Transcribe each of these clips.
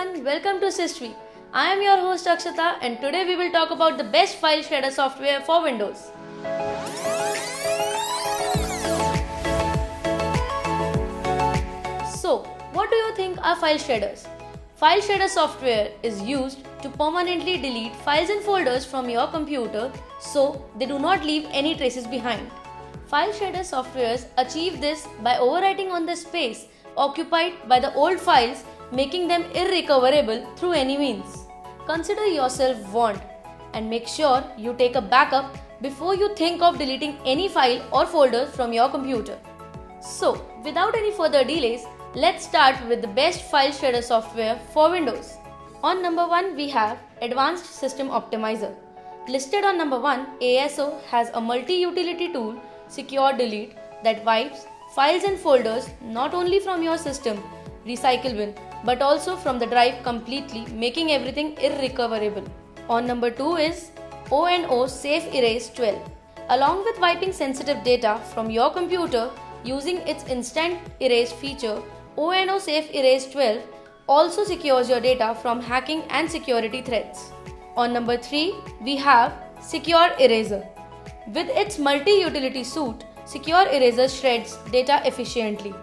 everyone, welcome to SysTree. I am your host Akshata and today we will talk about the best file shredder software for Windows. So, what do you think are file shredders? File shredder software is used to permanently delete files and folders from your computer so they do not leave any traces behind. File shredder softwares achieve this by overwriting on the space occupied by the old files, making them irrecoverable through any means. Consider yourself warned and make sure you take a backup before you think of deleting any file or folder from your computer. So, without any further delays, let's start with the best file shredder software for Windows. On number 1 we have Advanced System Optimizer. Listed on number 1, ASO has a multi-utility tool, Secure Delete, that wipes files and folders not only from your system recycle bin but also from the drive completely, making everything irrecoverable. On number 2 is O&O Safe Erase 12. Along with wiping sensitive data from your computer using its instant erase feature, O&O Safe Erase 12 also secures your data from hacking and security threats. On number 3 we have Secure Eraser. With its multi-utility suite, Secure Eraser shreds data efficiently.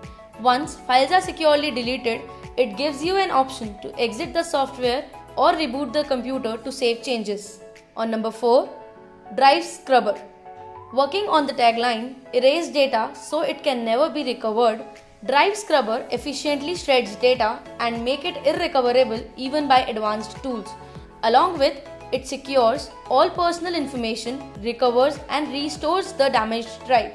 Once files are securely deleted, it gives you an option to exit the software or reboot the computer to save changes. On number 4, Drive Scrubber. Working on the tagline, erase data so it can never be recovered, Drive Scrubber efficiently shreds data and make it irrecoverable even by advanced tools. Along with, it secures all personal information, recovers and restores the damaged drive.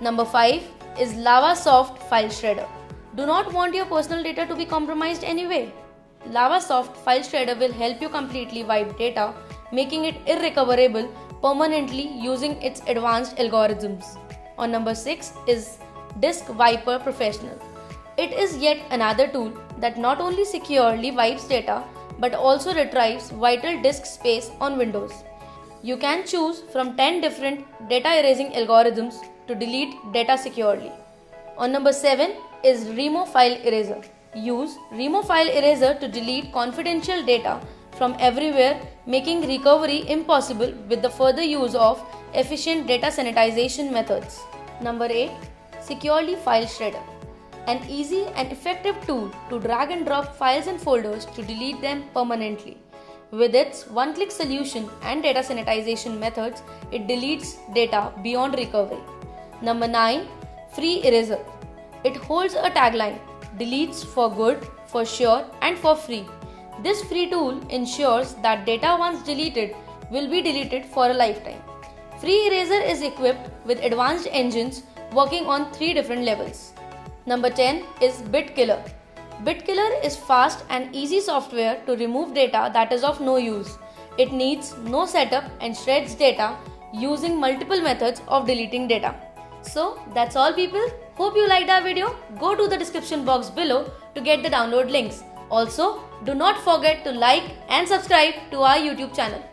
Number 5 is LavaSoft File Shredder. Do not want your personal data to be compromised anyway. LavaSoft File Shredder will help you completely wipe data, making it irrecoverable permanently using its advanced algorithms. On number 6 is Disk Wiper Professional. It is yet another tool that not only securely wipes data but also retrieves vital disk space on Windows. You can choose from 10 different data erasing algorithms to delete data securely. On number 7 is Remo File Eraser. Use Remo File Eraser to delete confidential data from everywhere, making recovery impossible with the further use of efficient data sanitization methods. Number 8, Securely File Shredder. An easy and effective tool to drag and drop files and folders to delete them permanently. With its one-click solution and data sanitization methods, it deletes data beyond recovery. Number 9, Free Eraser. It holds a tagline, deletes for good, for sure and for free. This free tool ensures that data once deleted will be deleted for a lifetime. Free Eraser is equipped with advanced engines working on 3 different levels. Number 10 is BitKiller. BitKiller is fast and easy software to remove data that is of no use. It needs no setup and shreds data using multiple methods of deleting data. So that's all people. Hope you liked our video. Go to the description box below to get the download links. Also, do not forget to like and subscribe to our YouTube channel.